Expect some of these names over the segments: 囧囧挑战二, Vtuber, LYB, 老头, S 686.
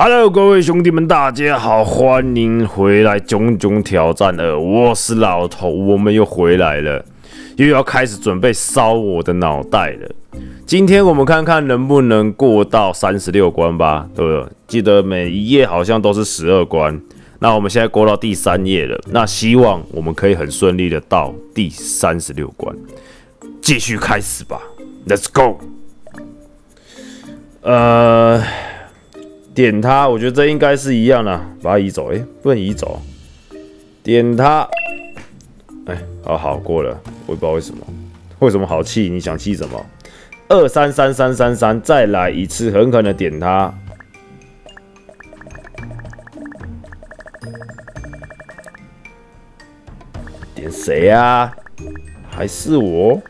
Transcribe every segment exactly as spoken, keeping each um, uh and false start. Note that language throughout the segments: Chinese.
Hello， 各位兄弟们，大家好，欢迎回来《囧囧挑战二》，我是老头，我们又回来了，又要开始准备烧我的脑袋了。今天我们看看能不能过到三十六关吧，对不对？记得每一页好像都是十二关，那我们现在过到第三页了，那希望我们可以很顺利的到第三十六关，继续开始吧 ，Let's go。呃。 点它，我觉得这应该是一样的，把它移走。哎、欸，不能移走。点它，哎、欸，好好过了。我也不知道为什么，为什么好气？你想气什么？二三三三三三，再来一次，狠狠的点它。点谁啊？还是我？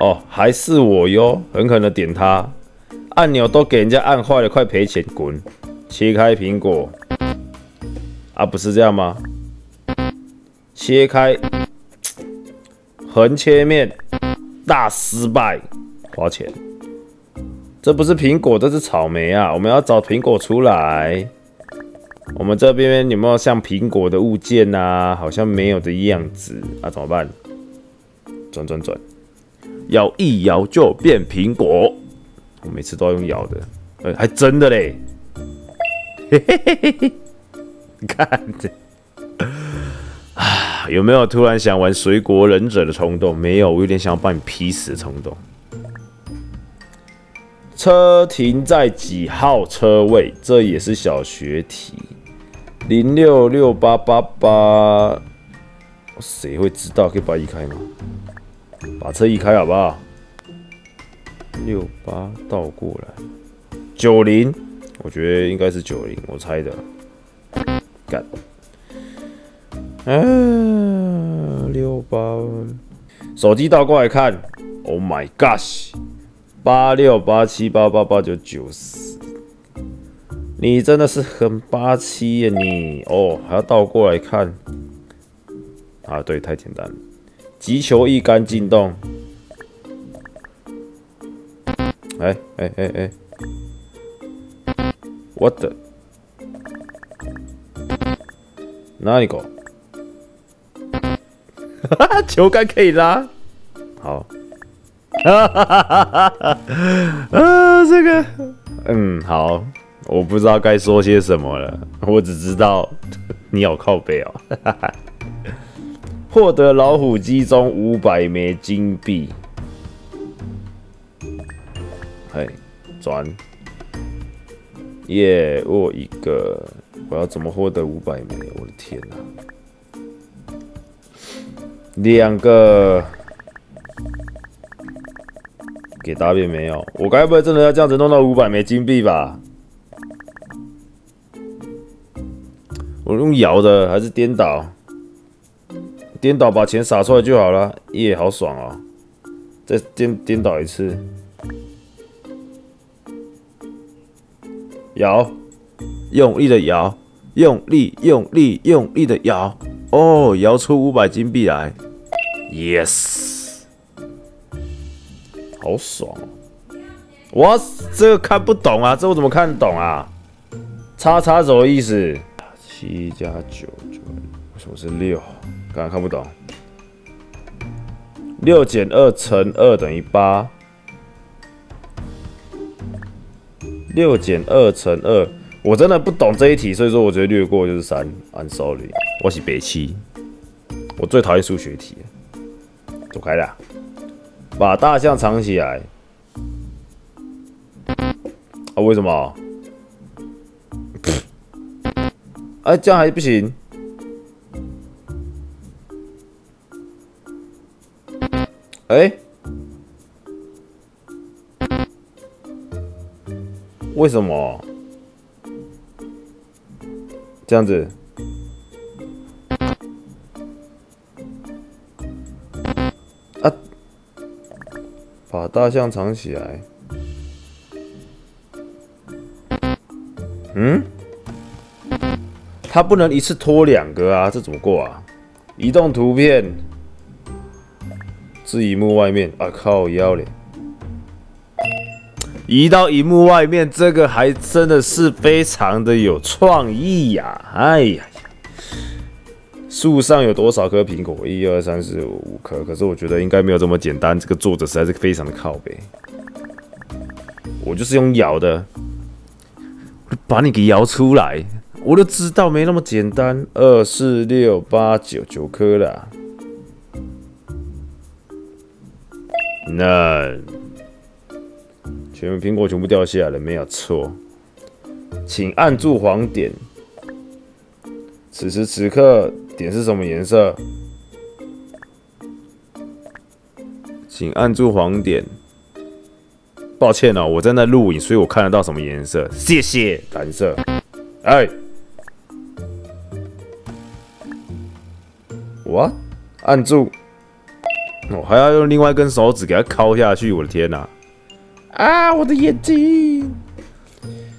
哦，还是我哟，狠狠的点它。 按钮都给人家按坏了，快赔钱！滚！切开苹果啊，不是这样吗？切开，横切面，大失败，花钱。这不是苹果，这是草莓啊！我们要找苹果出来。我们这边有没有像苹果的物件啊？好像没有的样子啊，怎么办？转转转，摇一摇就变苹果。 我每次都要用咬的，呃、欸，还真的嘞，嘿嘿嘿嘿嘿，你看这，啊，有没有突然想玩水果忍者的冲动？没有，我有点想要把你劈死的冲动。车停在几号车位？这也是小学题，零六六八八八，谁会知道？可以把它移开吗？把车移开好不好？ 六八倒过来，九零，我觉得应该是九零，我猜的。干，啊，六八，手机倒过来看 ，Oh my gosh， 八六八七八八八九九十，你真的是很八七耶你哦，还要倒过来看，啊，对，太简单了，击球一杆进洞。 哎哎哎哎！我的哪里狗？哈哈，球杆可以拉。好。哈哈哈哈哈！啊，这个，嗯，好，我不知道该说些什么了，我只知道你有靠背哦。哈哈。获得老虎机中五百枚金币。 哎，转耶！ Yeah, 我一个，我要怎么获得五百枚？我的天哪、啊！两个，给答辩没有？我该不会真的要这样子弄到五百枚金币吧？我用摇的还是颠倒？颠倒把钱撒出来就好了。耶、yeah, ，好爽哦！再颠颠倒一次。 摇，用力的摇，用力，用力，用力的摇，哦，摇出五百金币来 ，yes， 好爽、哦！哇，这个看不懂啊，这我怎么看懂啊？叉叉什么意思？七加九九，为什么是六？刚刚看不懂。六减二乘二等于八。 六减二乘二，我真的不懂这一题，所以说我觉得略过就是三。I'm sorry， 我是北七，我最讨厌数学题了。走开啦！把大象藏起来。啊？为什么？哎、啊，这样还不行。哎、欸。 为什么这样子？啊！把大象藏起来。嗯？它不能一次拖两个啊，这怎么过啊？移动图片，至荧幕外面啊，靠腰嘞。移到荧幕外面，这个还真的是非常的有创意呀、啊！哎呀呀，树上有多少颗苹果？一二三四五五颗。可是我觉得应该没有这么简单，这个作者实在是非常的靠北。我就是用咬的，我把你给咬出来，我就知道没那么简单。二四六八九九颗啦。 那全苹果全部掉下来了，没有错。请按住黄点。此时此刻，点是什么颜色？请按住黄点。抱歉哦，我正在录影，所以我看得到什么颜色。谢谢，蓝色。哎，我按住。 我、哦、还要用另外一根手指给它敲下去，我的天哪！啊，我的眼睛！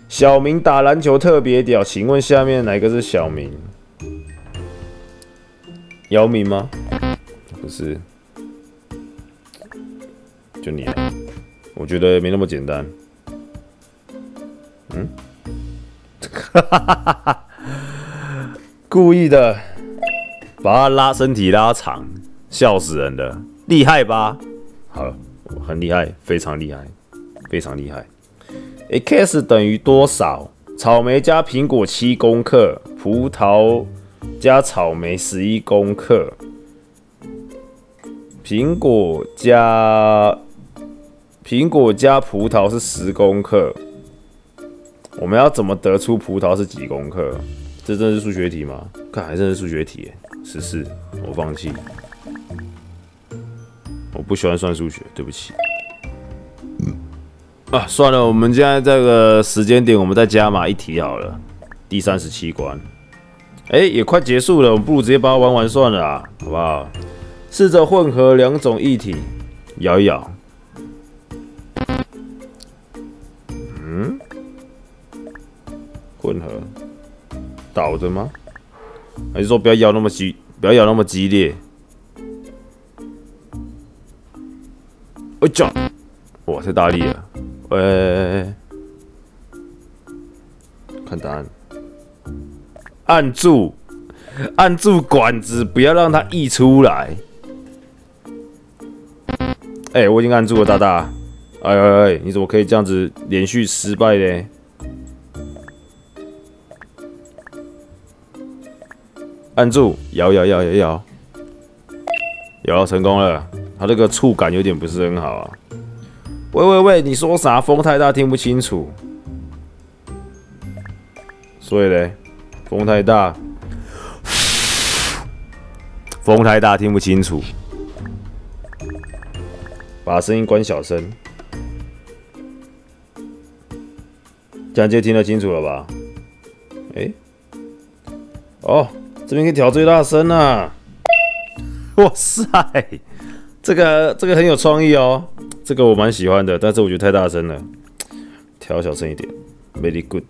小明打篮球特别屌，请问下面哪个是小明？姚明吗？不是，就你了。我觉得没那么简单。嗯？哈哈哈哈！故意的，把它拉身体拉长，笑死人了。 厉害吧？好了，很厉害，非常厉害，非常厉害。x 等于多少？草莓加苹果七公克，葡萄加草莓十一公克，苹果加苹果加葡萄是十公克。我们要怎么得出葡萄是几公克？这真是数学题吗？看，还真是数学题耶。十四，我放弃。 我不喜欢算数学，对不起。啊，算了，我们现在这个时间点，我们再加码一题好了。第三十七关，哎、欸，也快结束了，我们不如直接把它玩完算了啊，好不好？试着混合两种液体，摇一摇。嗯，混合倒的吗？还是说不要摇那么激，不要摇那么激烈？ 我讲，哇，太大力了！喂、欸，看答案，按住，按住管子，不要让它溢出来。哎、欸，我已经按住了，大大。哎哎哎，你怎么可以这样子连续失败呢？按住，摇摇摇摇摇，摇成功了。 它这个触感有点不是很好啊！喂喂喂，你说啥？风太大听不清楚。所以嘞，风太大，风太大听不清楚。把声音关小声，这样就听得清楚了吧？哎、欸，哦，这边可以调最大声啊！哇塞！ 这个这个很有创意哦，这个我蛮喜欢的，但是我觉得太大声了，调小声一点。Very good，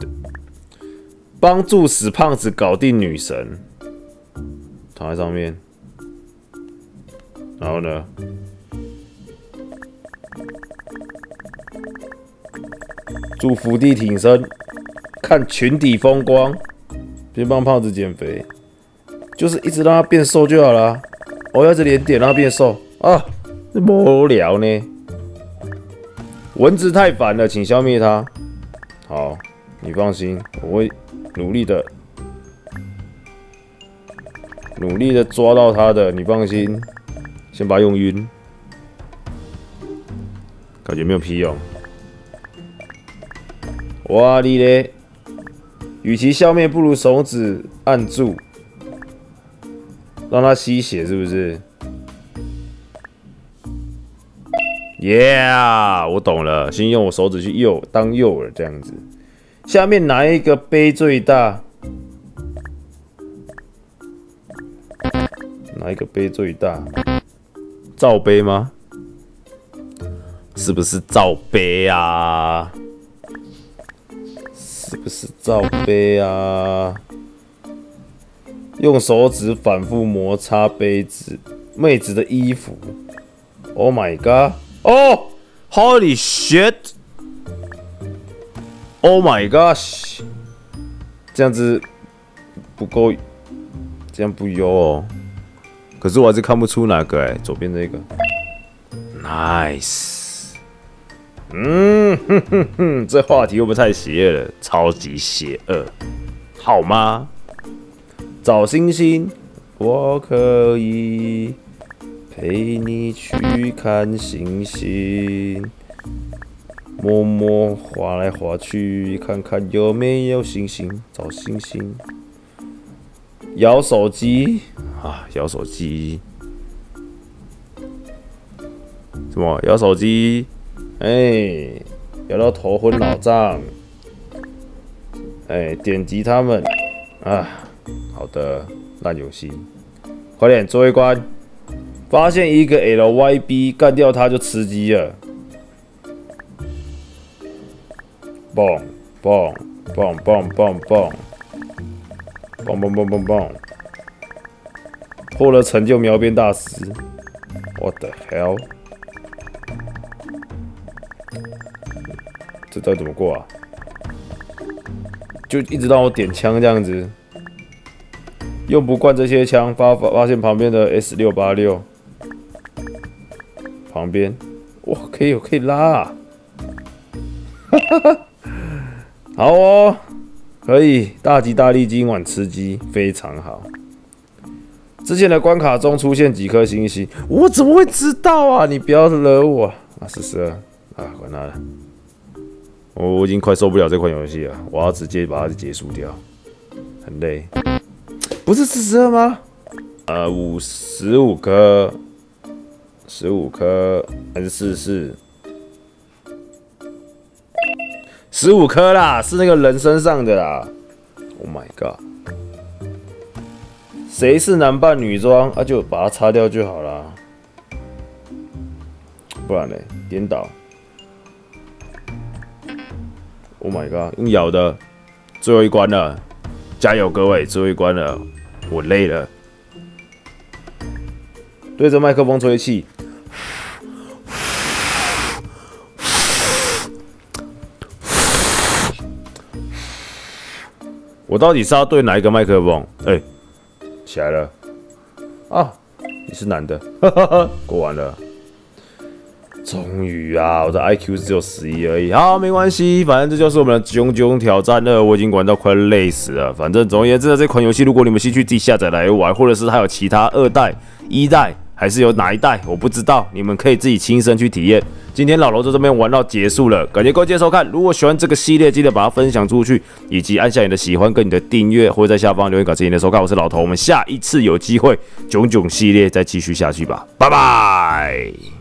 帮助死胖子搞定女神，躺在上面，然后呢？祝伏地挺身，看群体风光，边帮胖子减肥，就是一直让他变瘦就好了。我、哦、要一直连点让他变瘦。 啊，这无聊呢！蚊子太烦了，请消灭它。好，你放心，我会努力的，努力的抓到它的。你放心，先把它用晕，感觉没有屁用。哇哩嘞！与其消灭，不如手指按住，让它吸血，是不是？ Yeah， 我懂了。先用我手指去诱，当诱饵这样子。下面哪一个杯最大？哪一个杯最大？罩杯吗？是不是罩杯啊？是不是罩杯啊？用手指反复摩擦杯子，妹子的衣服。Oh my god！ 哦、oh, ，Holy shit！ Oh my gosh！ 这样子不够，这样不优哦。可是我还是看不出哪个哎、欸，左边这个。Nice。嗯哼哼哼，这话题会不会太邪恶了？超级邪恶，好吗？找星星，我可以陪你去看星星。 摸摸，划来划去，看看有没有星星，找星星。摇手机啊，摇手机，什么摇手机？哎、欸，摇到头昏脑胀。哎、欸，点击他们啊，好的，烂游戏，快点，最后一关，发现一个 L Y B， 干掉他就吃鸡了。 蹦蹦蹦蹦蹦蹦蹦蹦蹦蹦蹦，破了成就描边大师 ，What the hell？ 这到底怎么过啊？就一直让我点枪这样子，用不惯这些枪，发发发现旁边的 S 六八六， 旁边，哇，可以可以拉、啊，哈哈哈。 好哦，可以大吉大利，今晚吃鸡非常好。之前的关卡中出现几颗星星，我怎么会知道啊？你不要惹我啊！四十二啊，管他了，我已经快受不了这款游戏了，我要直接把它结束掉，很累。不是四十二吗？呃，五十五颗，十五颗还是四四？ 十五颗啦，是那个人身上的啦。Oh my god！ 谁是男扮女装啊？就把它擦掉就好啦。不然呢？颠倒。Oh my god！ 用咬的，最后一关了，加油各位，最后一关了，我累了。对着麦克风吹气。 我到底是要对哪一个麦克风？哎、欸，起来了啊！你是男的，哈哈哈，过完了。终于啊，我的 I Q 只有十一而已。好，没关系，反正这就是我们的囧囧挑战二，我已经玩到快累死了。反正总而言之，这款游戏如果你们兴趣，自己下载来玩，或者是还有其他二代、一代，还是有哪一代，我不知道，你们可以自己亲身去体验。 今天老罗在这边玩到结束了，感谢各位收看。如果喜欢这个系列，记得把它分享出去，以及按下你的喜欢跟你的订阅，或者在下方留言感谢你的收看。我是老头，我们下一次有机会囧囧系列再继续下去吧，拜拜。